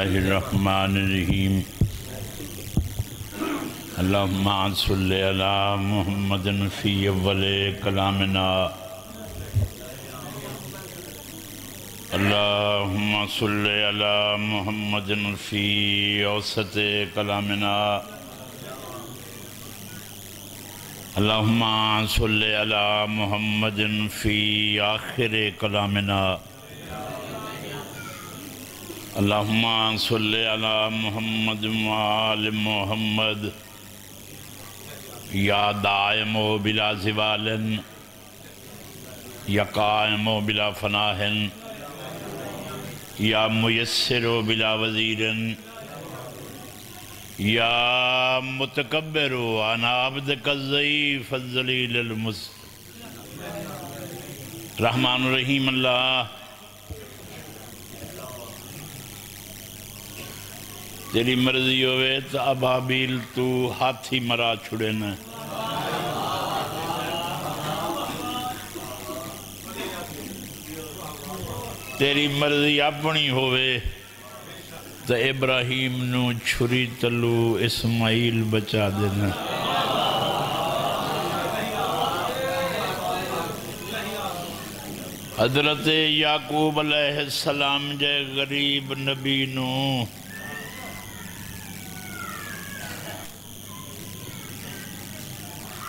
الرحمن الرحيم اللهم صل على محمد في اول كلامنا اللهم صل على محمد في اوسط كلامنا اللهم صل على محمد في آخر كلامنا اللهم صل على محمد وآل محمد يا دائم بلا زوال يا قائم بلا فناء يا ميسر بلا وزير يا متكبر انا عبدك الضعيف الذليل المستكبر رحمن الرحيم الله تیری مرضی ہوئے تا ابابیل تو ہاتھی مرا چھڑے نا تیری مرضی اپنی ہوئے تا ابراہیم نو چھری تلو اسماعیل بچا دینا حضرت یعقوب علیہ السلام جے غریب نبی نو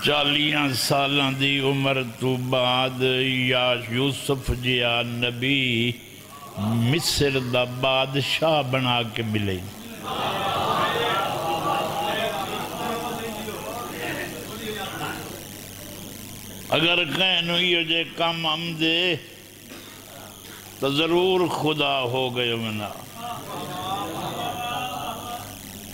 چالیاں سالاں دی عمر تو بعد یا یوسف جیا نبی مصر دا بادشاہ بنا کے ملے اگر کہن ہوئی جے کم عمدے تو ضرور خدا ہو گئے منا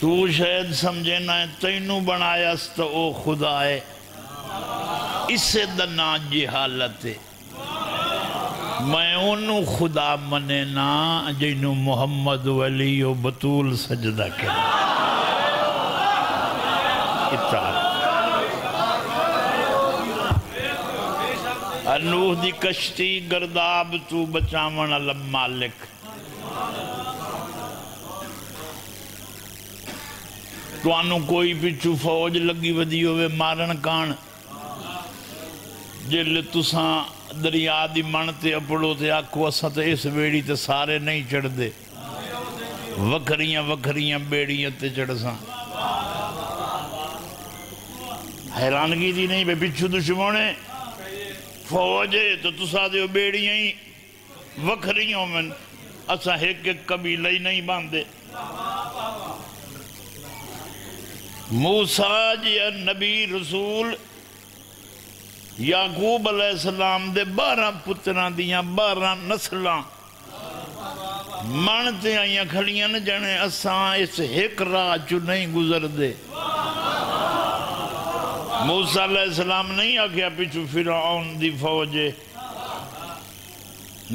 تو شاید سمجھنا ہے تینو بنایا ستا او خدا ہے اسے دنا جہالت ہے میں انو خدا مننا جنو محمد ولی و بطول سجدہ کرنا اتعال انوہ دی کشتی گرداب تو بچامن علم مالک تو آنو کوئی پچھو فوج لگی ودی ہوئے مارن کان جل تسان دریا دی منتے اپڑو تے آکھو اسا تے اس بیڑی تے سارے نہیں چڑھ دے وکھریاں وکھریاں بیڑیاں تے چڑھ ساں حیرانگی دی نہیں بے پچھو دشمنے فوج ہے تو تسا دے بیڑیاں ہی وکھریوں میں اسا ایک ایک قبیلہ ہی نہیں باندے موسیٰ جی نبی رسول یعقوب علیہ السلام دے 12 پتراں دیاں 12 نسلاں مانتے آئیاں کھڑیاں نہ جانے اساں اس ایک راہ چو نہیں گزر دے موسیٰ علیہ السلام نہیں آکھیا پچھو فرعون دی فوجے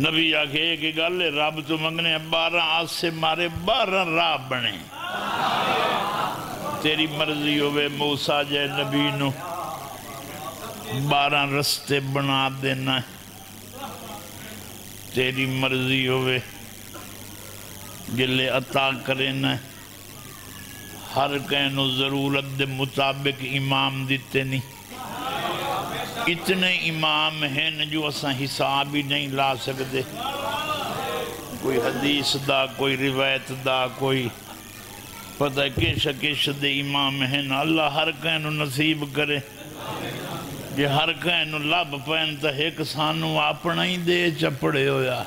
نبی آکھے ایک ہی گالے رب تو منگنے 12 آس سے مارے 12 راہ بنے تیری مرضی ہوئے موسیٰ جے نبی نو 12 رستے بنا دینا تیری مرضی ہوئے جلے عطا کرنا ہر کہنو ضرورت دے مطابق امام دیتے نہیں اتنے امام ہیں جو اساں حساب ہی نہیں لا سکتے کوئی حدیث دا کوئی روایت دا کوئی پتہ ہے کیش کیش دے امام ہیں اللہ ہر کہنو نصیب کرے جی ہر کہنو لب پہن تا ایک سانو اپنا ہی دے چپڑے ہویا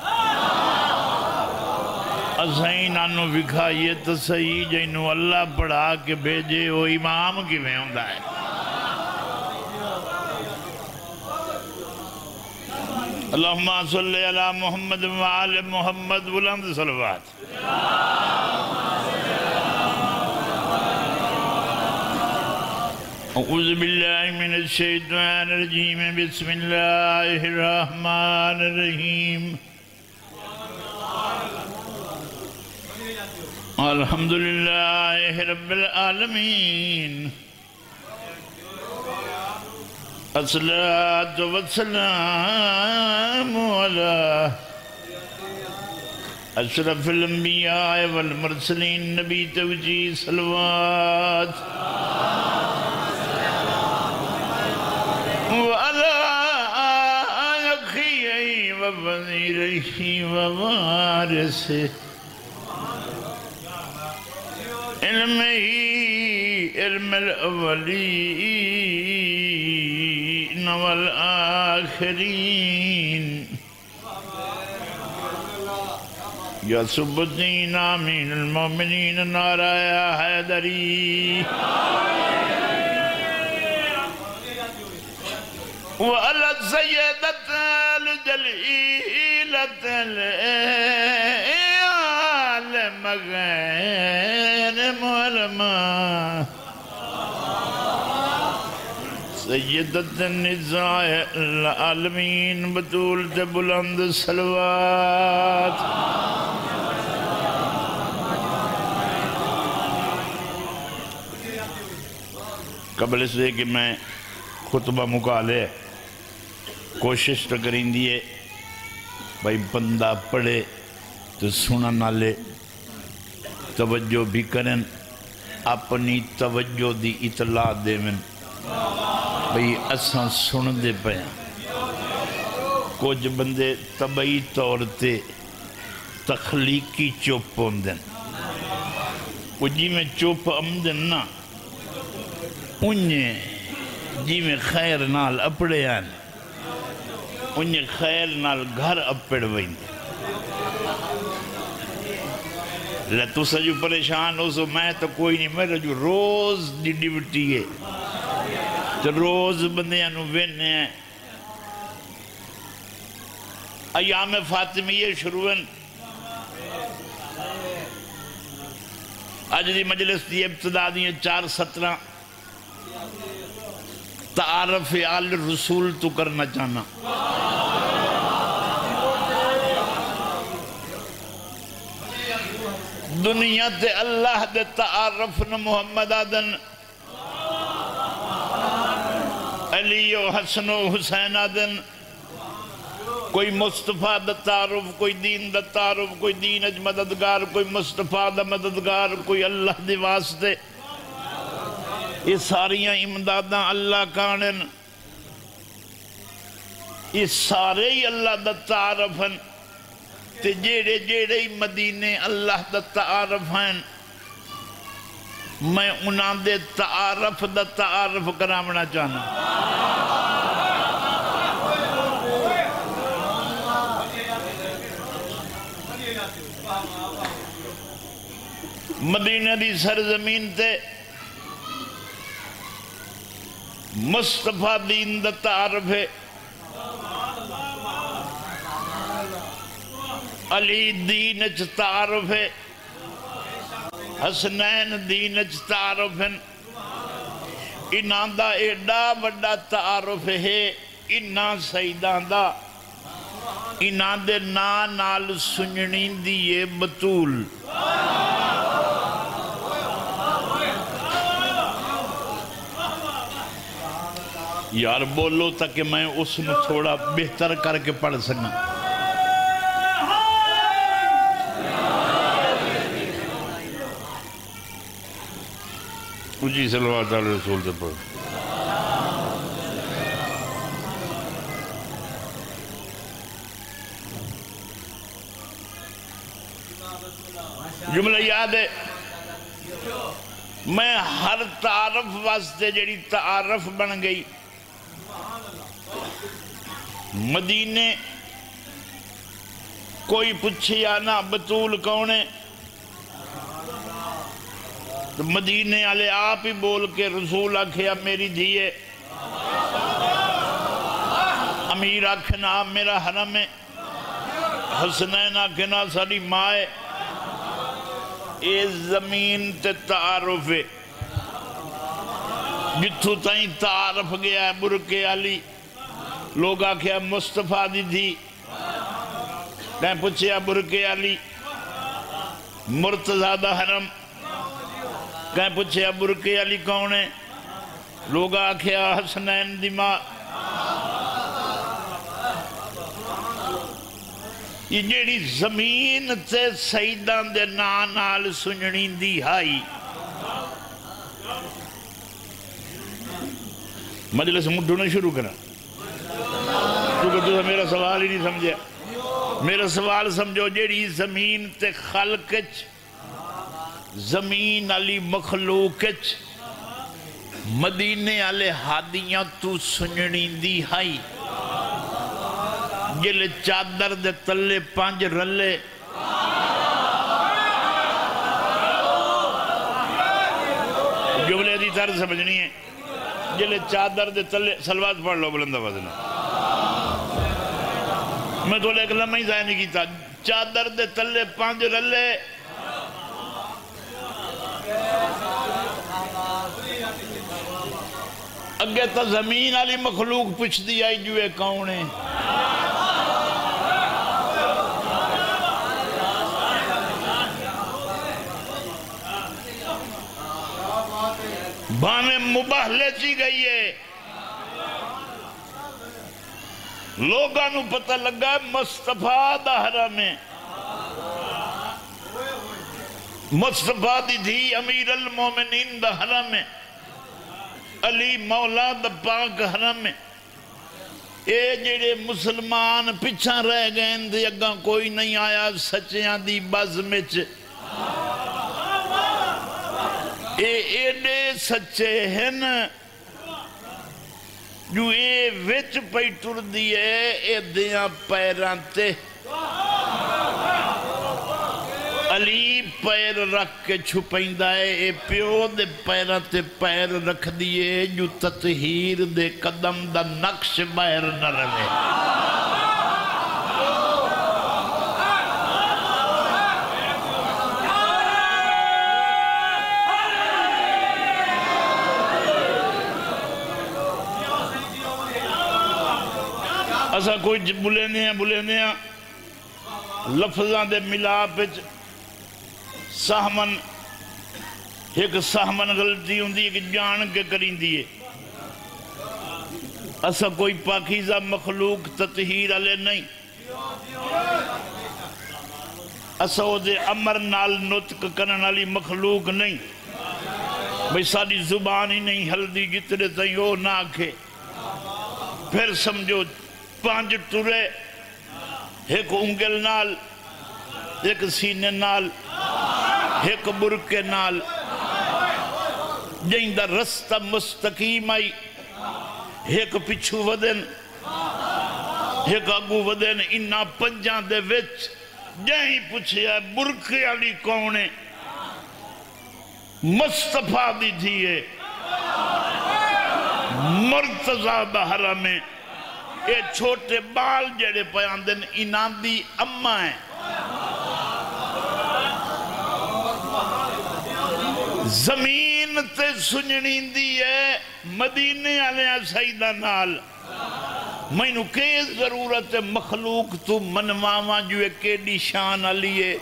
اسائن آنو وکھائیے تا صحیح جنو اللہ پڑھا کے بھیجے وہ امام کی میں ہوندہ ہے اللہم صلی علی محمد وآل محمد بلند صلوات اللہ أعوذ بالله من الشيطان الرجيم بسم الله الرحمن الرحيم الحمد لله رب العالمين الصلاة والسلام على أشرف الأنبياء والمرسلين نبي توجيه صلوات وعلى أخيه ووزيره ووارثه علمه علم الأولين والآخرين يا سب الدين آمين المؤمنين نعرہ یا حیدری وعلى السيدة الجليلة العالم غير ملمة سيدة النساء العالمين بطولة بلند الصلوات قبل اس سے کہ میں خطبہ مقالے کوشش تو کریں دیئے بھائی بندہ پڑھے تو سنا نہ لے توجہ بھی کریں اپنی توجہ دی اطلاع دے من بھائی اساں سن دے پیا کچھ بندے طبعی طور تے تخلیقی چپ ہوں دیں کچھ میں چپ ہم دیں نا انہیں جی میں خیر نال اپڑے آنے انہیں خیر نال گھر اپڑ بھائیں لتو سا جو پریشان ہو سو میں تو کوئی نہیں میرا جو روز دی ڈیوٹی ہے تو روز بندیاں نو بین ہیں ایام فاطمیہ شروعن آج دی مجلس دی ابتدا دیئے 4-17 تعارف آل رسول تو کرنا چاہنا دنیا تے اللہ دے تعارف نا محمد آدن علی و حسن و حسین آدن کوئی مصطفیٰ دا تعارف کوئی دین دا تعارف کوئی دین اج مددگار کوئی مصطفیٰ دا مددگار کوئی اللہ دے واسطے یہ ساریاں امداداں اللہ کانن یہ سارے ہی اللہ دا تعارف ہیں تے جیڑے جیڑے مدینے اللہ دا تعارف ہیں میں انہاں دے تعارف دا تعارف کرامنا چاہنا مدینے دی سرزمین تے مصطفیٰ دین دا تعارف ہے علی دین اچ تعارف ہے حسنین دین اچ تعارف ہے انہاں دا ایڈا بڑا تعارف ہے انہاں سیداں دا انہاں دے نال سنجنی دیئے بطول یار بولو تاکہ میں اس میں تھوڑا بہتر کر کے پڑھ سکنا اجی صلوات علیہ رسول سے پڑھ جملہ یاد ہے میں ہر تعارف واسطے جڑی تعارف بن گئی مدینے کوئی پچھے آنا بطول کونے مدینے والے آپ ہی بول کے رسول آکھیا میری دھیے امیر آکھنا آپ میرا حرم ہے حسنین آکھنا ساری ماں ہے اے زمین تے تعارف ہے जिथों ताई तारफ गया बुरके अली लोग आख्या मुस्तफा दी थी मैं पूछया बुरके अली मुर्तजा दा हरम मैं पूछया बुरके अली कौन है लोग आख्या हसनैन दी मां ये जेड़ी जमीन ते सईदां दे नां नाल सुनणी दी हाई مجلس مڈو نہ شروع کرنا کیونکہ تو میرا سوال ہی نہیں سمجھے میرا سوال سمجھو جیڑی زمین تے خلقچ زمین علی مخلوقچ مدینے علی حادیاں تو سننی دی ہائی جلے چادر دے تلے پانچ رلے جملے دی طرح سمجھنی ہے جلے چادر دے تلے سلوات پڑھ لو بلند آوازنا میں تو لے ایک لمحہ ہی ضائع نہیں کیتا چادر دے تلے پانچ رلے اگے تا زمین علی مخلوق پچھ دی آئی جوے کون ہے بھانے مباہلے چی گئی ہے لوگانوں پتہ لگا ہے مصطفیٰ دا حرم ہے مصطفیٰ دی تھی امیر المومنین دا حرم ہے علی مولا دا پاک حرم ہے اے جڑے مسلمان پچھا رہ گئے اندھے اگاں کوئی نہیں آیا سچیاں دی باز میں چھے اے دے سچے ہیں جو اے وچ پئی ٹر دی ہے اے دیاں پیراں تے علی پیر رکھ کے چھپیندا ہے اے پیو دے پیراں تے پیر رکھ دیے جو تطہیر دے قدم دا نقش باہر نہ رہے ایسا کوئی بلینے ہیں لفظاں دے ملاپ سہمن ایک سہمن غلطی ہوندی ہے کہ جان کے کریں دیئے ایسا کوئی پاکیزہ مخلوق تطہیر علی نہیں ایسا ہو دے امر نال نطق کرن علی مخلوق نہیں بھئی ساری زبان ہی نہیں ہلدی جتنے تیو نہ کھے پھر سمجھو پانچ ٹرے ایک انگل نال ایک سینے نال ایک برکے نال جہاں دا رستہ مستقیم آئی ایک پچھو ودن ایک آگو ودن انہاں پنجاں دے وچ جہاں پوچھیا برکے علی کونے مصطفیٰ دی تھیے مرتضیٰ دا حرم ہے اے چھوٹے بال جڑے پیاندن انہاں دی اممہ ہیں زمین تے سننی دی ہے مدینے علیہ سیدہ نال میں نو کے ضرورت مخلوق تو منماما جو ہے کیڑی شان علیے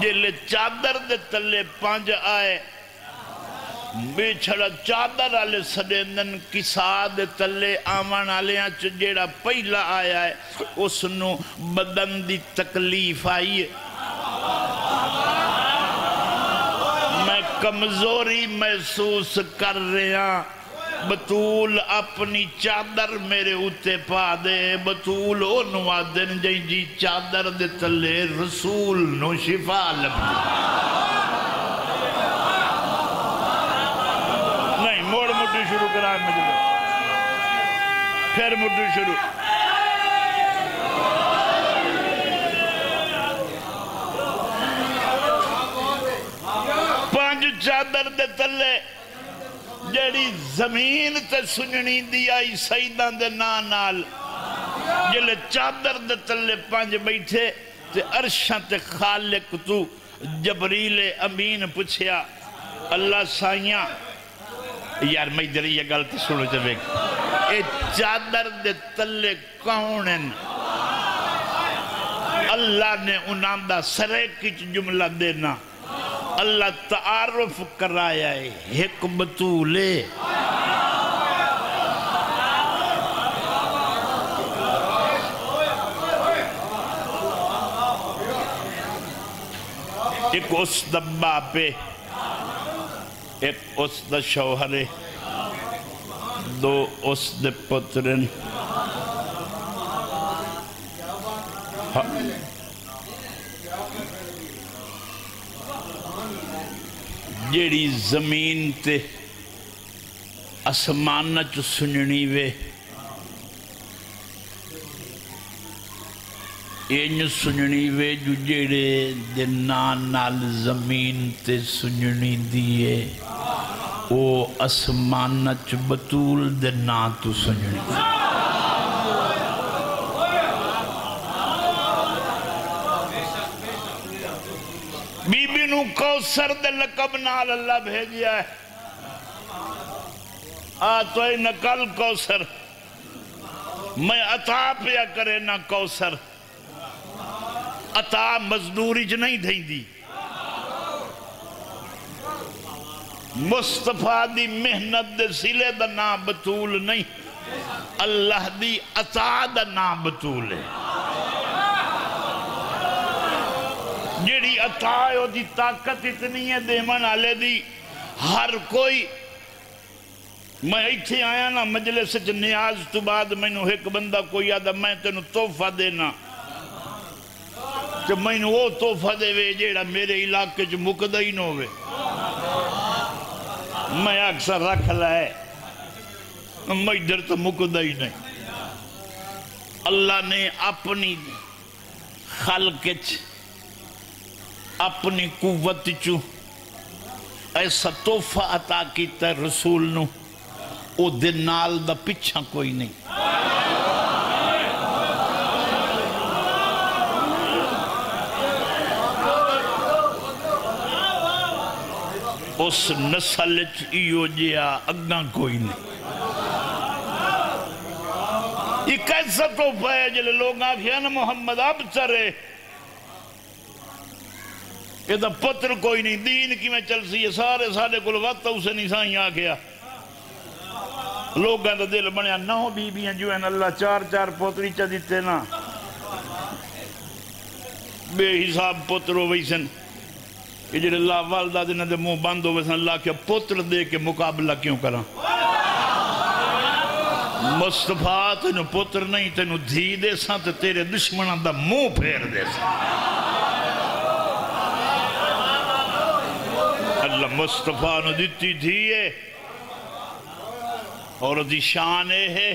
جلے چادر دے تلے پانچ آئے بے چھڑا چادر آلے سڈیندن کسا دے تلے آمان آلیاں چجیڑا پہلا آیا ہے اس نو بدن دی تکلیف آئی ہے میں کمزوری محسوس کر رہا بطول اپنی چادر میرے اتے پا دے بطول انوا دن جی چادر دے تلے رسول نو شفا لبنے شروع کرائیں مجھے پھر مجھے شروع پانچ چادر دے تلے جڑی زمین تے سننی دی آئی سیداں دے نال جلے چادر دے تلے پانچ بیٹھے تے عرشاں تے خالق تو جبریل امین پچھیا اللہ سائیاں यार मैं इधर ये गलती सुनो जब एक ये चादर दे तले कौन हैं अल्लाह ने उनांदा सरे किच जुमला देना अल्लाह तारुफ कराया है हिकमतूले एक उस दब्बा पे एक उस द शौहरे दो उस द पुत्रन जेड़ी जमीन ते आसमान च सुननी वे ये सुननी वे जो जेड़े दिना नाल जमीन ते सुननी दिए ओ आसमान च बतूल दे ना तो सुननी बीबी नु कौसर दे लकब नाल अल्लाह भेजिया है आ तो नकल कौसर मैं अता पिया करे ना कौसर अता मजदूरी च नहीं थी मुस्तफा दी मेहनत दे सिले दा ना बतूल नहीं अल्लाह दी अता दा ना बतूल है जेड़ी अता ओदी ताकत इतनी है देवन वाले दी हर कोई मैं इत्थे आया ना मजलिस च नियाज तो बाद मैनू एक बंदा कोई आदा मैं तेनू तोहफा देना मैंने वो तोहफा देवे जेड़ा मेरे इलाके च मुकदा ही ना होवे मैं अक्सर रख लाए मैं इधर तो मुकदा ही नहीं अल्लाह ने अपनी खल्क अपनी कुवत चू ऐसा तोहफा अता किया रसूल नू ओ दे नाल दा पिछा कोई नहीं उस नस्ल इो जिया अग्ना कोई नहीं कैसा तोहफा है जिले लोग आखिया ना मुहम्मद अब चरे एदा पुत्र कोई नहीं दीन किवें चलसी है सारे साडे कोल वक्त उसे नहीं साई आखिया लोगों का दिल बनया नौ बीबियां जो हैं अल्लाह चार चार पोतरी च दिते ना बेहिसाब पुत्र हो वैसन कि जेड़े ला वालदा दे ना मुंह बंद होवे सन अल्लाह के पुत्र दे के मुकाबला क्यों करा मुस्तफा तेनू पुत्र नहीं तेनू धी दे सा ते तेरे दुश्मना दा मुंह फेर दे सा अल्लाह मुस्तफा नु दिती धी है और दी शान है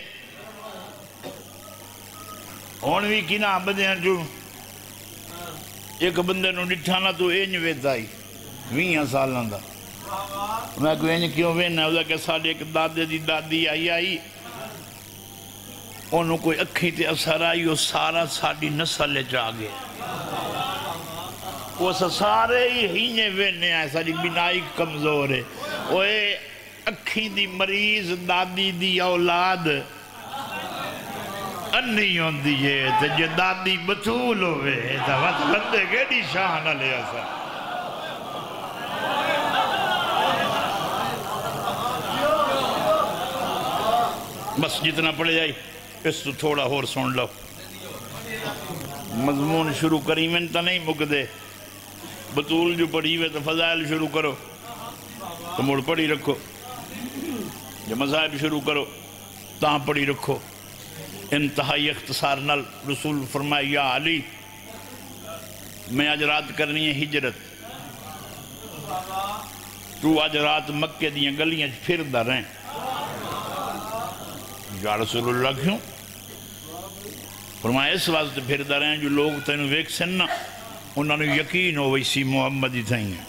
हुण वी कि ना बदे जो एक बंदे नु डिठा ना तू इंज वेदा ही 20 सालां दा मैं को इंज क्यों वेना ओदा के साडे एक दादे दी दादी आई आई ओनु कोई अखी ते असर आई ओ सारा साडी नस्ल च आ गया ओस सारे ही ने वेने आ साडी बिनाई कमजोर है ओए अखी दी मरीज दादी दी औलाद अन्नी होंदी है ते जे दादी बतूल होवे ता वत बंदे केडी शान ले असा बस जितना पढ़े जाई इस तो थोड़ा और सुन लो मजमून शुरू करी में तो नहीं मुकदे बतूल जो पढ़ी वे तो फजाइल शुरू करो तो मुड़ पढ़ी रखो जो मसाइब शुरू करो ता पढ़ी रखो इंतहाई इख्तसार नाल रसूल फरमाया या अली मैं अज रात करनी है हिजरत तू अज रात मक्के दी गलियां फिरदा रहे या रसूलुल्लाह क्यों फरमाया इस वास्ते फिरदा रहे जो लोग तेनू वेख सन ना उन्होंने यकीन हो वैसी मुहम्मद ही थई है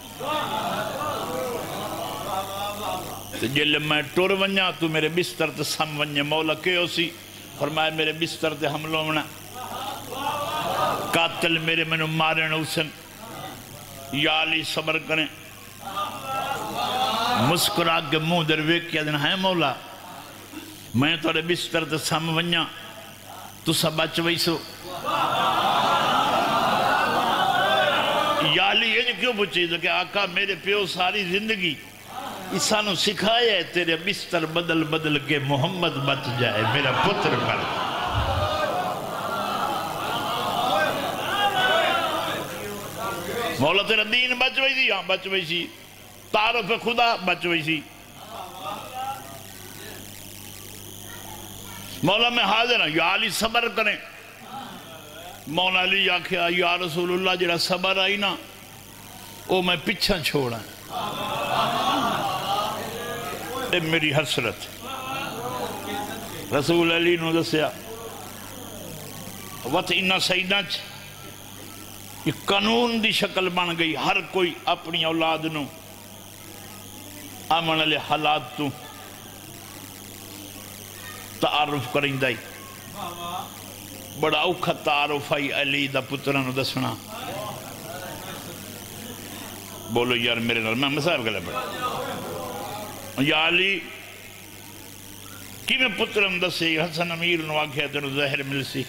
जिल मैं टुर वजा तू मेरे बिस्तर ते सम वजे मौला के उसी फरमाया मेरे बिस्तर ते हमलो होना कातल मेरे मैनू मारन उसन या अली सबर करें مسکرا کے منہ در ویکھیا دن ہے مولا میں تیرے بستر تے سم ونجا تو سب بچ ویسو یا علی یہ کیوں پوچھی کہ آقا میرے پیو ساری زندگی انسانوں سکھایا ہے تیرے بستر بدل بدل کے محمد بچ جائے میرا پتر پر مولا تیرا دین بچ ویسی ہاں بچ ویسی تعارف خدا بچ ویسی مولا میں حاضر ہوں یا علی صبر کریں مولا علی آکھیا یا رسول اللہ جڑا صبر آئی نا وہ میں پچھا چھوڑا اے میری حسرت رسول علی نو دسیا وقت انہا سیدنا یہ قانون دی شکل بن گئی ہر کوئی اپنی اولاد نو امن علی حالات تو تعارف کریں دائی بڑا اوکھا تعارف آئی علی دا پترانو دسنا بولو یار میرے نال میں صاحب گلے پڑا یا علی کی میں پتران دسے حسن امیر نو آگیا تنو زہر ملسی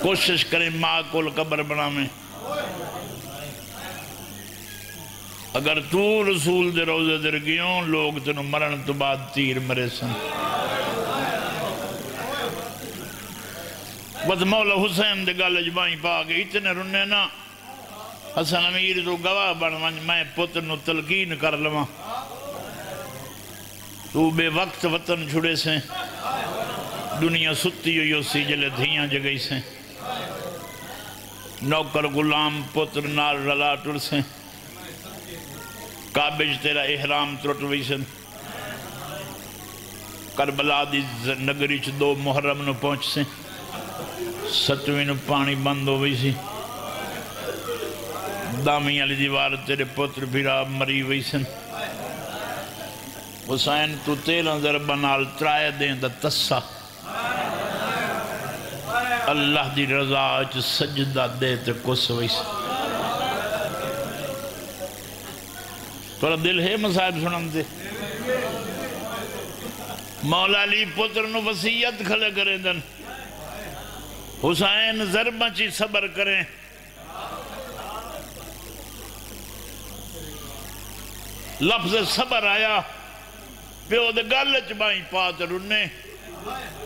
کوشش کریں ماں کول قبر بنا میں اگر تو رسول دے روزے در گیوں لوگ تنو مرن تو بعد تیر مرے سن بس مولا حسین دے گال اجبائیں پاکے اتنے رنے نا حسن امیر تو گواہ بڑھوانج میں پتر نو تلقین کر لما تو بے وقت وطن چھڑے سے دنیا ستی ہوئی اسی جلے دھیاں جگئی سے نوکر غلام پتر نار رلا ٹر سے کعبج تیرا احرام ترٹوئی سے کربلا دی نگریچ دو محرم نو پہنچ سے ستویں نو پانی بند ہوئی سی دامی علی دیوار تیرے پتر بھیرا مری ہوئی سن حسین تو تیرا ضربہ نال ترائے دیں دا تسا اللہ دی رضا اچھ سجدہ دے تے کس ہوئی سن تورا دل ہے مسائب سنم دے مولا علی پتر نو وسیعت کھلے کریں دن حسین ضربہ چی صبر کریں لفظ صبر آیا پیو دے گل چبائیں پات رنے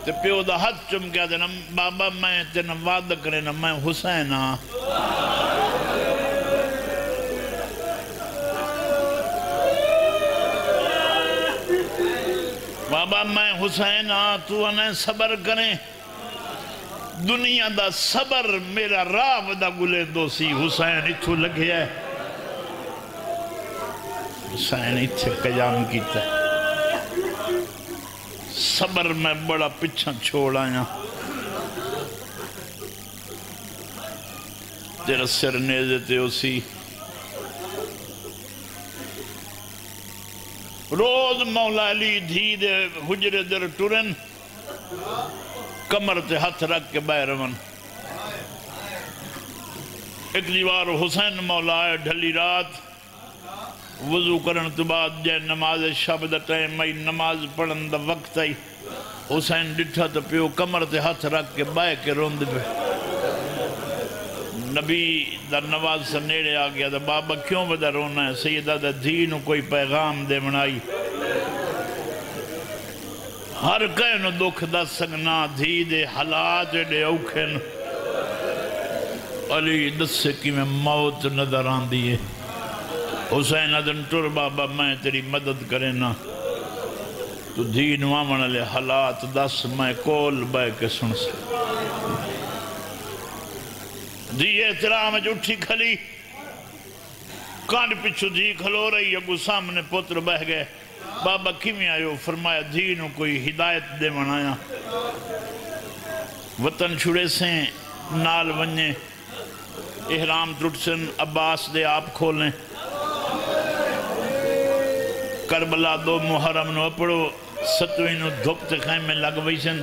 تے پیو دے ہاتھ چمکیا دے بابا میں تے نواد کریں میں حسین ہاں بابا میں حسین ہاں تو انہیں صبر کریں دنیا دا صبر میرا راہ دا گلے دوسی حسین اتھو لگے ہے حسین اتھے قیام کیتا ہے صبر میں بڑا پچھا چھوڑ آیا تیرا سر نیزے تے اسی روز مولا علی دھی دے حجر در ٹورن کمر تے ہاتھ رکھ کے بائے روان ایک دیوار حسین مولا ہے ڈھلی رات وضو کرن تو بعد جائے نماز شب دا ٹائم آئی نماز پڑھن دا وقت آئی حسین ڈٹھا تو پیو کمر تے ہاتھ رکھ کے بائے کے روند پہ نبی دا نواز سے نیڑے آگیا دا بابا کیوں بدا رونا ہے سیدہ دا دھینو کوئی پیغام دے منائی ہر کہنو دکھ دا سگنا دھی دے حالات دے اوکھن علی دسے کی میں موت نظر آن دیئے حسین ادن ٹر بابا میں تیری مدد کریں نا تو دھی نوامن علی حالات دس میں کول بے کے سن سے دھی احترام اٹھی کھلی کانڈ پچھو دھی کھلو رہی اگو سامنے پتر بہ گئے بابا کیمیں آئیو فرمایا دینوں کوئی ہدایت دے منایا وطن چھڑے سے نال ونجیں احرام ترٹسن عباس دے آپ کھولیں کربلا دو محرم نو اپڑو ستویں نو دھپتے خیمیں لگ ویسن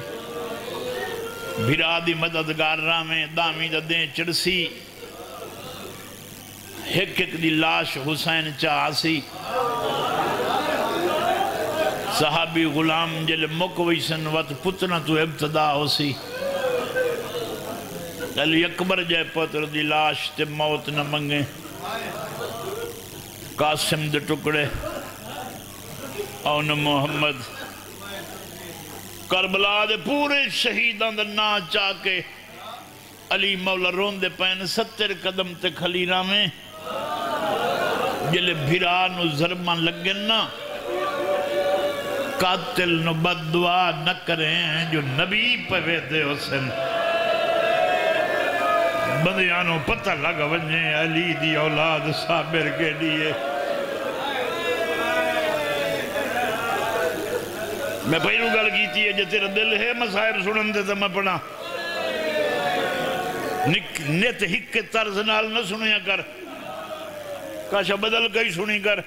بھیرا دی مددگار رامیں دامی دیں چڑسی हिक हिक दी लाश हुसैन चासी सहाबी गुलाम जल मुकवई सन वत पुतना तो इब्तदा होसी अली अकबर जे पुत्र दी लाश ते मौत न मंगे कासिम दे टुकड़े औन मोहम्मद करबला दे पूरे शहीदां दा ना चाके अली मौला रोंदे पैन 70 कदम ते खलीरा में जिले भिरा नु जरमा लगे ना कातिल नु बददुआ न करें जो नबी पवे दे हुसैन बंदियां नु पता लग वने अली दी औलाद साबिर के लिए मैं पहलू गल कीती है जे तेरा दिल है मसाइर सुनन ते मैं पढ़ा नित हिक तर्ज नाल न सुनिया कर काशा बदल कई सुनी कर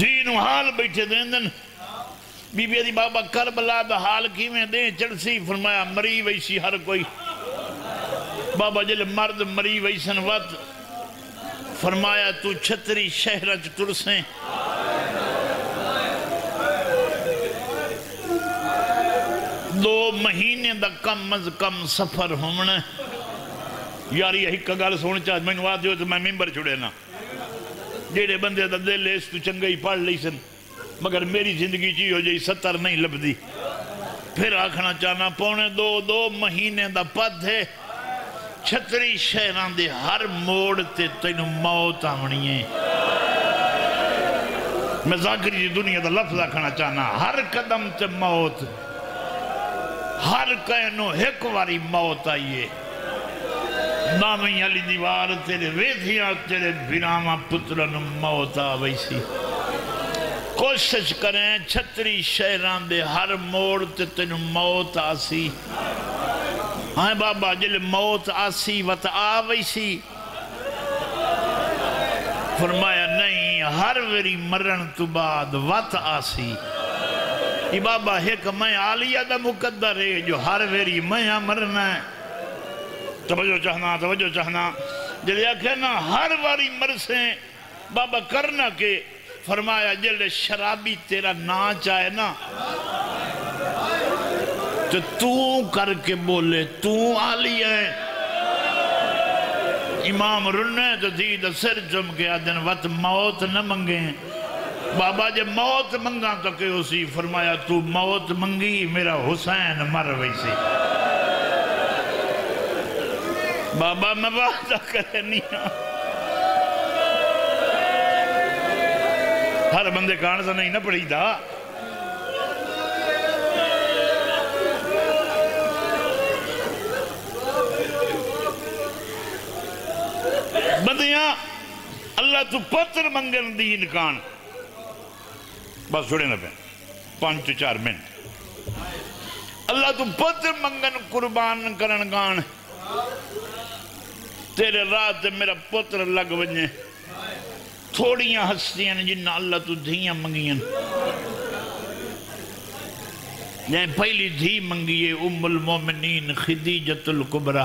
जी नु हाल बैठे देंदन बीबी दी बाबा करबला दा हाल किवें दे चढ़सी फरमाया मरी वैसी हर कोई बाबा जल मर्द मरी वैसन वत फरमाया तू छतरी शहर च तुरसे दो महीने दा कम अज कम सफर होना यार एक गल सुन चा मैं आ दियो तो मैं मेंबर छुड़े ना जेड़े बंदे दा दिल इस तू चंगा ही पढ़ लई सन मगर मेरी जिंदगी जी हो जाई 70 नहीं लभदी फिर आखना चाहना पौने दो दो महीने दा पद है छतरी शहरां दे हर मोड़ ते तैनू मौत आवणी है मैं जाकिर जी दुनिया दा लफ्ज आखना चाहना हर कदम ते मौत हर कहनो एक वारी मौत आई है नामी अली दीवार तेरे वेथियां तेरे बिरामा पुत्र नु मौत आवैसी कोशिश करें छतरी शहरां दे हर मोड़ ते तैनू मौत आसी हाँ बाबा जिले मौत आसी वत आवैसी फरमाया नहीं हर वेरी मरण तू बाद वत आसी ये बाबा एक मैं आलिया दा मुकद्दर है जो हर वेरी मैं मरना है तवज्जो चाहना जिले आखे ना हर वारी मरसे बाबा करना के फरमाया जिले शराबी तेरा ना चाहे ना तो तू करके बोले तू आली है इमाम रुने तो दी द सिर जम गया दिन वत मौत न मंगे बाबा जे मौत मंगा तो के उसी फरमाया तू मौत मंगी मेरा हुसैन मर वैसी बाबा मैं वादा करनी हर बंदे कान से नहीं ना पड़ी था बंदियां अल्लाह तू पत्थर मंगन दीन कान बस छोड़े ना पे 5 to 4 मिनट अल्लाह तू पत्थर मंगन कुर्बान करन कान तेरे रात मेरा पुत्र लग वने थोड़ियां हस्तियां जिन्ना अल्लाह तू धीयां मंगियां ने पहली धी मंगिए उम्मुल मोमिनीन खदीजतुल कुबरा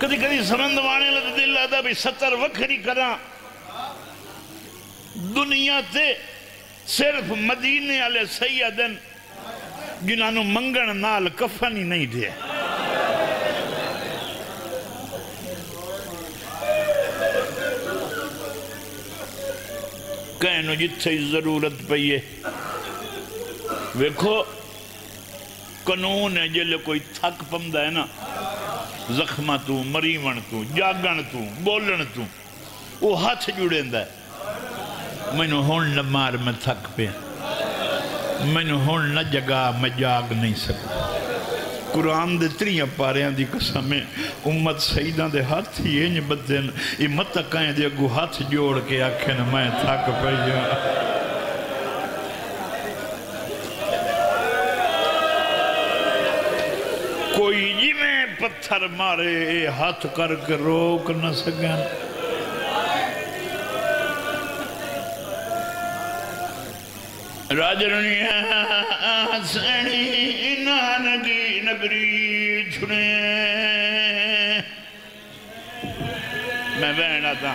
कदी कदी समंद वाने लग दिल आता भी 70 वखरी करा दुनिया ते सिर्फ मदीने वाले सैयदन जिन्होंने मंगण नाल कफन ही नहीं दिया कहनो जिथे जरूरत पई है वेखो कानून है जिले कोई थक पंदा है ना जख्मा तू मरीवण तू जागण तू बोलण तू وہ ہاتھ جڑیندہ ہے میں ہون نہ مار میں تھک پہ میں ہون نہ جگہ میں جاگ نہیں سکتا قرآن دے تریاں پاریاں دی قسمیں امت سیدان دے ہاتھ ہی ہیں بدن امت تکائیں دے گو ہاتھ جوڑ کے آنکھیں میں تھک پہ جاں کوئی جی میں پتھر مارے ہاتھ کر کے روک نہ سکیں راجرنیا سینی نانگی نگری چھنے میں بہنا تھا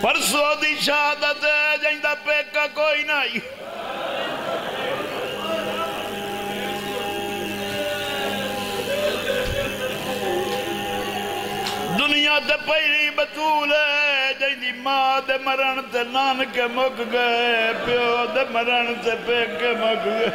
پرسو دی شہادت جہندہ پیکا کوئی نہ آئی دنیا تے پہلی بطول ہے جہندی ماں دے مرن تے نان کے مک گئے پیو دے مرن تے پیکے مک گئے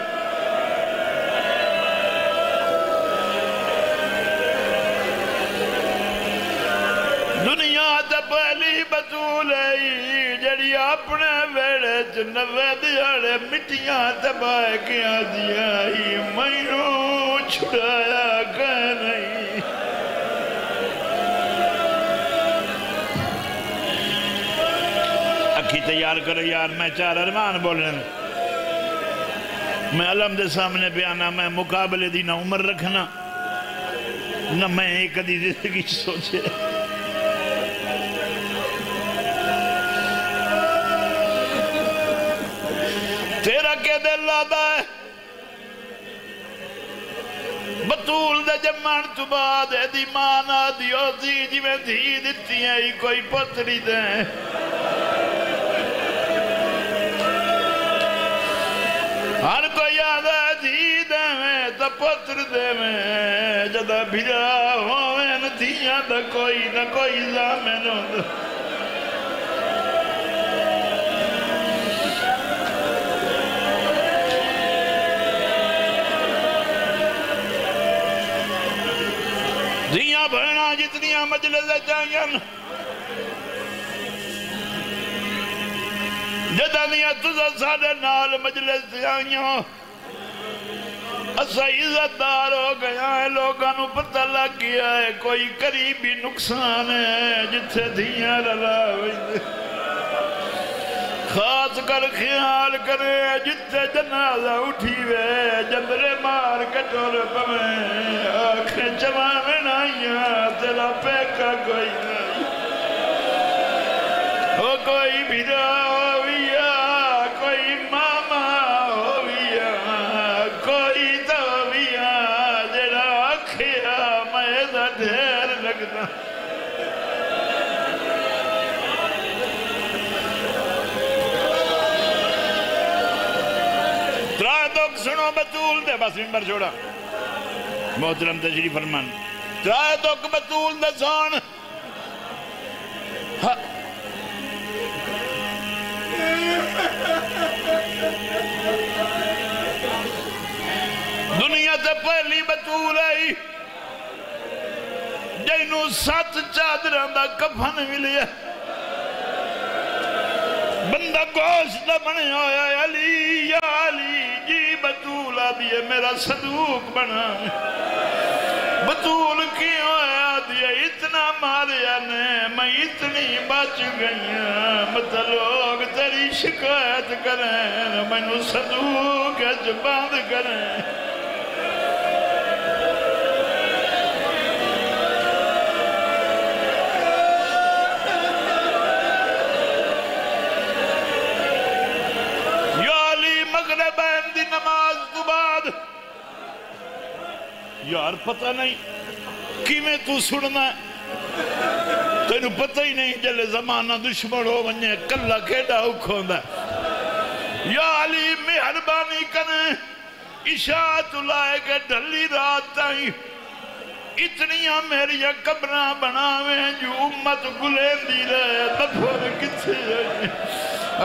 دنیا تا پہلی بطول ہے جڑی اپنے ویڑے چنوے دیارے مٹیاں تباہ کیا دیا ہی میں نو چھڑایا گئے نہیں اکھی تیار کرو یار میں چار ارمان بولنے میں علم دے سامنے بیانا میں مقابلے دینا عمر رکھنا نہ میں ایک عدیز کی سوچے تیرا کے دل لادا ہے بطول دے جمان تو بعد ہے دی مانا دیو زیدی میں دھی دیتی ہیں ہی کوئی پتری دیں ہر کو یاد ہے دھی دیں میں تا پتر دیں میں جدہ بھیجا ہوئے نہ دھیاں دا کوئی نہ کوئی زامن ہوں دا دیاں بھینا جتنیاں مجلس جائیں جدنیاں تزا ساڑھے نال مجلس جائیں اسا عزت دار ہو گیا ہے لوگانو پتہ لگ گیا ہے کوئی قریبی نقصان ہے جتھے دیاں رلا ہوئی خاص کر خیال کرے جتھے جنازہ اٹھیوے جندرے مار کٹور پویں آنکھیں جوامیں آئیاں تیرا پیکا کوئی نہیں او کوئی بھیرا ہویا کوئی ماما ہویا کوئی دویا جڑا آنکھیا میں دا دھیر لگنا سنو بطول دے بس ممبر چھوڑا محترم تشریف فرمان ترائے دوک بطول دے سان دنیا تے پہلی بطول آئی جنہوں سات چادران دا کفن ملے بندہ گوشت بنے آیا علی یا علی جی بطول آدھیے میرا صدوق بنا بطول کیوں آدھیے اتنا ماریا نے میں اتنی بچ گئی مطلب لوگ تیری شکایت کریں میں نو صدوق اجباد کریں یار پتہ نہیں کی میں تو سڑنا ہے تینو پتہ ہی نہیں جلے زمانہ دشمن ہو بنجے کلہ کھیڑا ہو کھوندہ ہے یا علی مہربانی کریں اشاعت لائے کے ڈھلی رات تائیں اتنیاں میری قبرہ بناویں جو امت گلیندی رہے نفر کتھے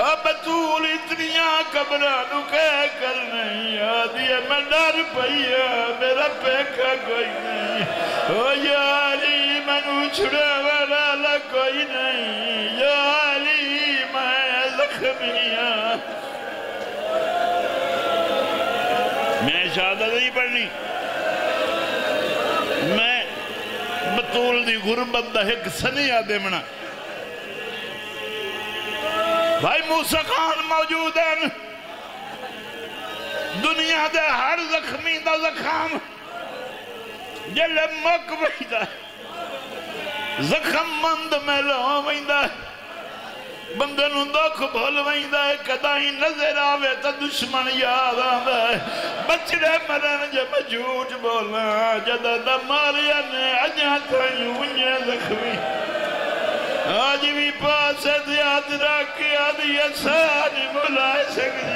آئی بطول اتنیاں قبرہ نکے کر نہیں آدھی میں ڈر پہیا میرا پیکھا کوئی نہیں او یا علی میں نوچھڑے والا کوئی نہیں یا علی میں زخمیاں میں شہادت نہیں پڑھنی میں بطول دی غربت دا ایک سنی آدھے منا بھائی موسیٰ خان موجود ہیں دنیا دے ہر زخمی دا زخم جلے مک بھئی دا زخم مند میلے ہو بھئی دا بندنوں دکھ بھول بھئی دا کدائی نظر آوے تا دشمن یاد آن دا بچڑے مرن جب جھوٹ بولا جدہ دا ماریا نے اجہاں تھائیوں انہیں زخمی آج بھی پاس دیات رکھ آدھی آسان بھلائے سکتے